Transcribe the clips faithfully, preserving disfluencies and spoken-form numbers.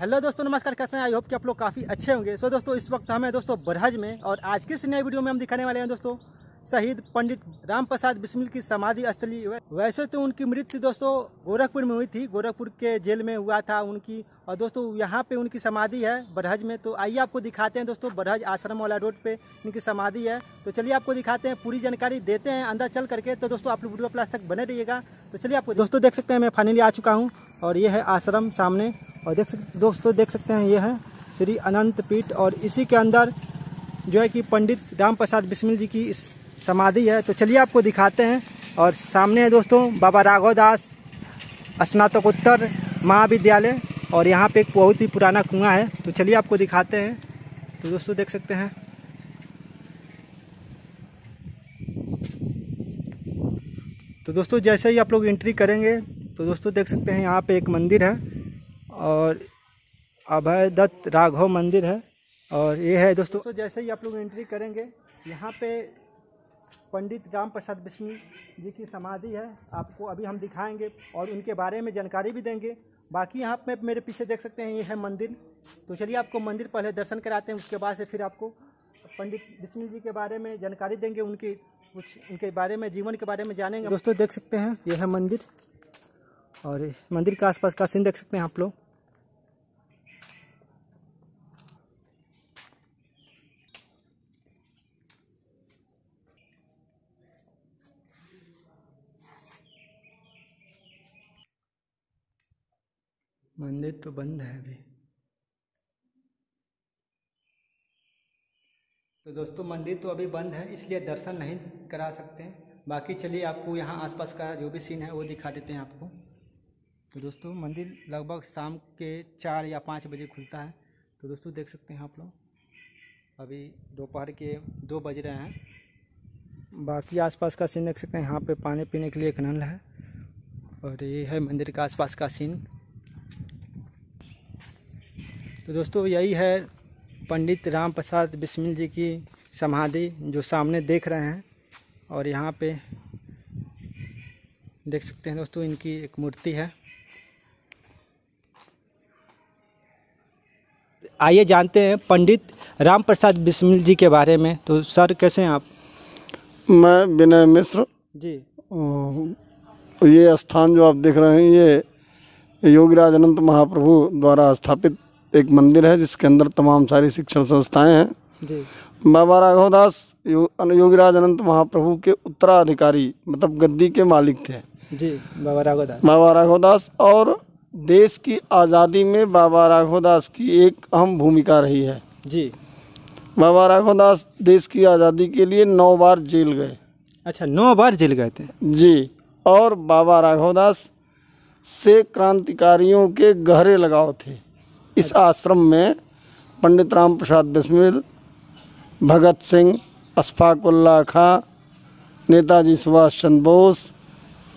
Hello दोस्तों, नमस्कार, कैसे हैं? आई होप कि आप लोग काफ़ी अच्छे होंगे। सो so, दोस्तों इस वक्त हमें दोस्तों बरहज में और आज के इस नए वीडियो में हम दिखाने वाले हैं दोस्तों शहीद पंडित रामप्रसाद बिस्मिल की समाधि स्थली। वैसे तो उनकी मृत्यु दोस्तों गोरखपुर में हुई थी, गोरखपुर के जेल में हुआ था उनकी, और दोस्तों यहाँ पे उनकी समाधि है बरहज में। तो आइए आपको दिखाते हैं दोस्तों, बरहज आश्रम वाला रोड पे इनकी समाधि है। तो चलिए आपको दिखाते हैं, पूरी जानकारी देते हैं अंदर चल करके। तो दोस्तों आप लोग वीडियो क्लास तक बने रहिएगा। तो चलिए आपको दोस्तों देख सकते हैं, मैं फाइनली आ चुका हूँ और ये है आश्रम सामने, और देख सकते दोस्तों देख सकते हैं ये है श्री अनंत पीठ, और इसी के अंदर जो है कि पंडित रामप्रसाद बिस्मिल जी की समाधि है। तो चलिए आपको दिखाते हैं। और सामने है दोस्तों बाबा राघव दास स्नातक उत्तर महाविद्यालय, और यहाँ पे एक बहुत ही पुराना कुआं है। तो चलिए आपको दिखाते हैं। तो दोस्तों देख सकते हैं, तो दोस्तों जैसे ही आप लोग एंट्री करेंगे तो दोस्तों देख सकते हैं यहाँ पे एक मंदिर है और अभय दत्त राघव मंदिर है, और ये है दोस्तों, दोस्तों जैसे ही आप लोग एंट्री करेंगे यहाँ पे पंडित रामप्रसाद बिस्मिल जी की समाधि है। आपको अभी हम दिखाएंगे और उनके बारे में जानकारी भी देंगे। बाकी यहाँ पे मेरे पीछे देख सकते हैं ये है मंदिर। तो चलिए आपको मंदिर पहले दर्शन कराते हैं, उसके बाद से फिर आपको पंडित बिस्मिल जी के बारे में जानकारी देंगे, उनकी कुछ उनके बारे में, जीवन के बारे में जानेंगे। दोस्तों देख सकते हैं यह है मंदिर, और मंदिर के आसपास का सीन देख सकते हैं आप लोग। मंदिर तो बंद है अभी। तो दोस्तों मंदिर तो अभी बंद है, इसलिए दर्शन नहीं करा सकते हैं। बाकी चलिए आपको यहाँ आसपास का जो भी सीन है वो दिखा देते हैं आपको। तो दोस्तों मंदिर लगभग शाम के चार या पाँच बजे खुलता है। तो दोस्तों देख सकते हैं आप लोग, अभी दोपहर के दो बज रहे हैं। बाकी आसपास का सीन देख सकते हैं, यहाँ पे पानी पीने के लिए एक नल है, और ये है मंदिर का आसपास का सीन। तो दोस्तों यही है पंडित रामप्रसाद बिस्मिल जी की समाधि जो सामने देख रहे हैं, और यहाँ पे देख सकते हैं दोस्तों इनकी एक मूर्ति है। आइए जानते हैं पंडित रामप्रसाद बिस्मिल जी के बारे में। तो सर कैसे हैं आप? मैं विनय मिश्र जी। ये स्थान जो आप देख रहे हैं ये योगीराज अनंत महाप्रभु द्वारा स्थापित एक मंदिर है, जिसके अंदर तमाम सारी शिक्षण संस्थाएं हैं जी। बाबा राघव दास यो, योगीराज अनंत महाप्रभु के उत्तराधिकारी, मतलब गद्दी के मालिक थे जी बाबा राघव दास। बाबा राघव दास और देश की आज़ादी में बाबा राघव दास की एक अहम भूमिका रही है जी। बाबा राघव दास देश की आज़ादी के लिए नौ बार जेल गए। अच्छा, नौ बार जेल गए थे जी। और बाबा राघव दास से क्रांतिकारियों के गहरे लगाव थे। इस आश्रम में पंडित रामप्रसाद बिस्मिल, भगत सिंह, अशफाकुल्ला खां, नेताजी सुभाष चंद्र बोस,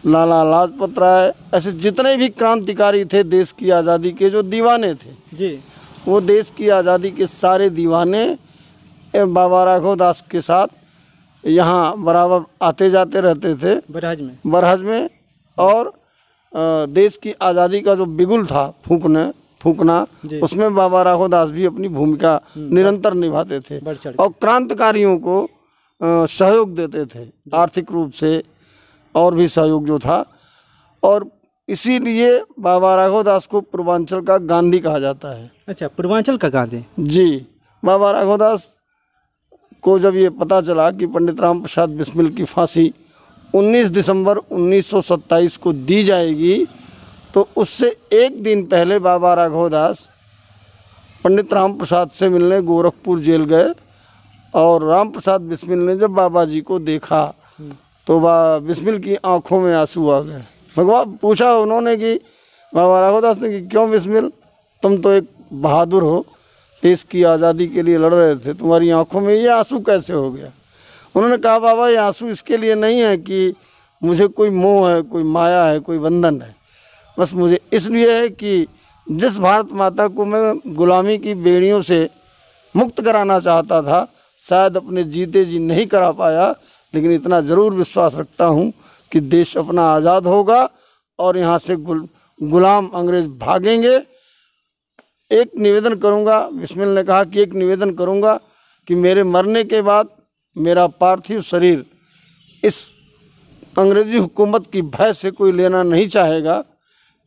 लाला लाजपत राय, ऐसे जितने भी क्रांतिकारी थे देश की आज़ादी के, जो दीवाने थे जी, वो देश की आज़ादी के सारे दीवाने बाबा राघव दास के साथ यहाँ बराबर आते जाते रहते थे बरहज में। बरहज में और देश की आज़ादी का जो बिगुल था फूकने फूकना, उसमें बाबा राघव दास भी अपनी भूमिका निरंतर निभाते थे, और क्रांतिकारियों को सहयोग देते थे आर्थिक रूप से, और भी सहयोग जो था। और इसीलिए बाबा राघव दास को पूर्वांचल का गांधी कहा जाता है। अच्छा, पूर्वांचल का गांधी जी। बाबा राघव दास को जब ये पता चला कि पंडित रामप्रसाद बिस्मिल की फांसी उन्नीस दिसंबर उन्नीस सौ सत्ताईस को दी जाएगी, तो उससे एक दिन पहले बाबा राघव दास पंडित रामप्रसाद से मिलने गोरखपुर जेल गए, और रामप्रसाद बिस्मिल ने जब बाबा जी को देखा तो बिस्मिल की आंखों में आंसू आ गए। भगवान पूछा उन्होंने कि बाबा राघव दास ने कि क्यों बिस्मिल, तुम तो एक बहादुर हो, देश की आज़ादी के लिए लड़ रहे थे, तुम्हारी आंखों में ये आंसू कैसे हो गया? उन्होंने कहा बाबा ये आंसू इसके लिए नहीं है कि मुझे कोई मोह है, कोई माया है, कोई बंधन है, बस मुझे इसलिए है कि जिस भारत माता को मैं गुलामी की बेड़ियों से मुक्त कराना चाहता था, शायद अपने जीते जी नहीं करा पाया, लेकिन इतना ज़रूर विश्वास रखता हूँ कि देश अपना आज़ाद होगा और यहाँ से गुल, गुलाम अंग्रेज भागेंगे, एक निवेदन करूंगा, बिस्मिल ने कहा कि एक निवेदन करूंगा कि मेरे मरने के बाद मेरा पार्थिव शरीर इस अंग्रेज़ी हुकूमत की भय से कोई लेना नहीं चाहेगा,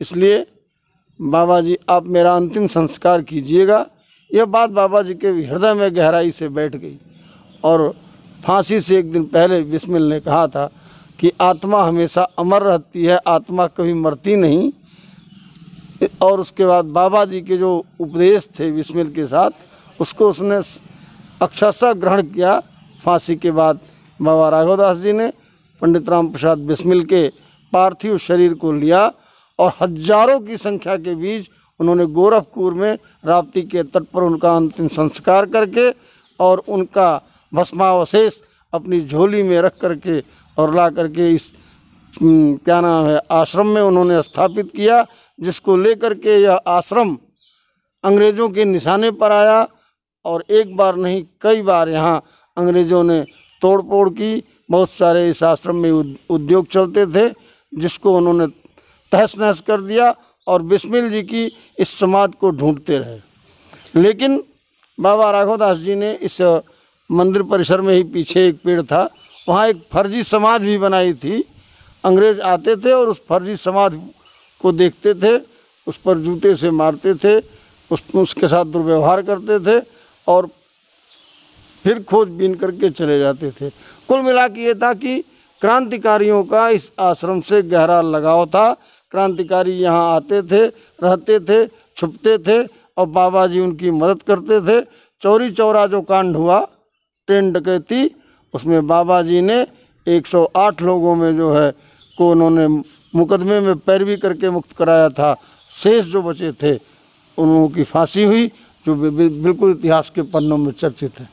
इसलिए बाबा जी आप मेरा अंतिम संस्कार कीजिएगा। यह बात बाबा जी के हृदय में गहराई से बैठ गई। और फांसी से एक दिन पहले बिस्मिल ने कहा था कि आत्मा हमेशा अमर रहती है, आत्मा कभी मरती नहीं। और उसके बाद बाबा जी के जो उपदेश थे बिस्मिल के साथ, उसको उसने अक्षरशः ग्रहण किया। फांसी के बाद बाबा राघवदास जी ने पंडित रामप्रसाद बिस्मिल के पार्थिव शरीर को लिया और हजारों की संख्या के बीच उन्होंने गोरखपुर में राप्ती के तट पर उनका अंतिम संस्कार करके और उनका भस्मावशेष अपनी झोली में रख करके और ला करके इस क्या नाम है आश्रम में उन्होंने स्थापित किया, जिसको लेकर के यह आश्रम अंग्रेज़ों के निशाने पर आया। और एक बार नहीं कई बार यहाँ अंग्रेज़ों ने तोड़ फोड़ की, बहुत सारे इस आश्रम में उद्योग चलते थे जिसको उन्होंने तहस नहस कर दिया और बिस्मिल जी की इस समाध को ढूंढते रहे। लेकिन बाबा राघवदास जी ने इस मंदिर परिसर में ही पीछे एक पेड़ था, वहाँ एक फर्जी समाध भी बनाई थी। अंग्रेज आते थे और उस फर्जी समाध को देखते थे, उस पर जूते से मारते थे, उस उसके साथ दुर्व्यवहार करते थे और फिर खोजबीन करके चले जाते थे। कुल मिला के ये था कि क्रांतिकारियों का इस आश्रम से गहरा लगाव था। क्रांतिकारी यहाँ आते थे, रहते थे, छुपते थे और बाबा जी उनकी मदद करते थे। चौरी चौरा जो कांड हुआ, ट्रेन डकैती, उसमें बाबा जी ने एक सौ आठ लोगों में जो है को उन्होंने मुकदमे में पैरवी करके मुक्त कराया था। शेष जो बचे थे उन लोगों की फांसी हुई, जो बिल्कुल इतिहास के पन्नों में चर्चित है।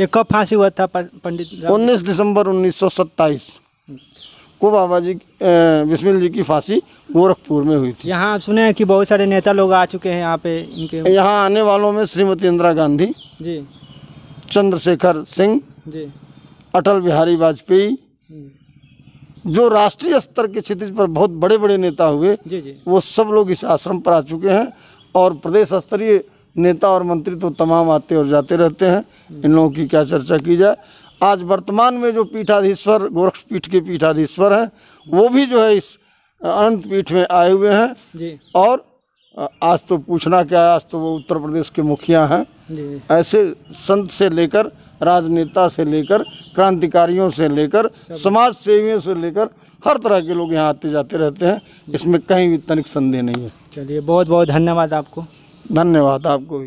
ये कब फांसी हुआ था पंडित? उन्नीस दिसंबर उन्नीस सौ सत्ताईस को बाबा जी बिस्मिल जी की फांसी गोरखपुर में हुई थी। यहाँ सुने हैं कि बहुत सारे नेता लोग आ चुके हैं यहाँ पे, इनके यहाँ आने वालों में श्रीमती इंदिरा गांधी जी, चंद्रशेखर सिंह जी, अटल बिहारी वाजपेयी, जो राष्ट्रीय स्तर के क्षितिज पर बहुत बड़े बड़े नेता हुए जी जी। वो सब लोग इस आश्रम पर आ चुके हैं और प्रदेश स्तरीय नेता और मंत्री तो तमाम आते और जाते रहते हैं। इन लोगों की क्या चर्चा की जाए। आज वर्तमान में जो पीठाधीश्वर गोरखपीठ के पीठाधीश्वर हैं वो भी जो है इस अनंत पीठ में आए हुए हैं। और आज तो पूछना क्या है, आज तो वो उत्तर प्रदेश के मुखिया हैं। ऐसे संत से लेकर, राजनेता से लेकर, क्रांतिकारियों से लेकर, समाज सेवियों से लेकर हर तरह के लोग यहाँ आते जाते रहते हैं, इसमें कहीं भी तनिक संदेह नहीं है। चलिए, बहुत बहुत धन्यवाद आपको। धन्यवाद आपको भी।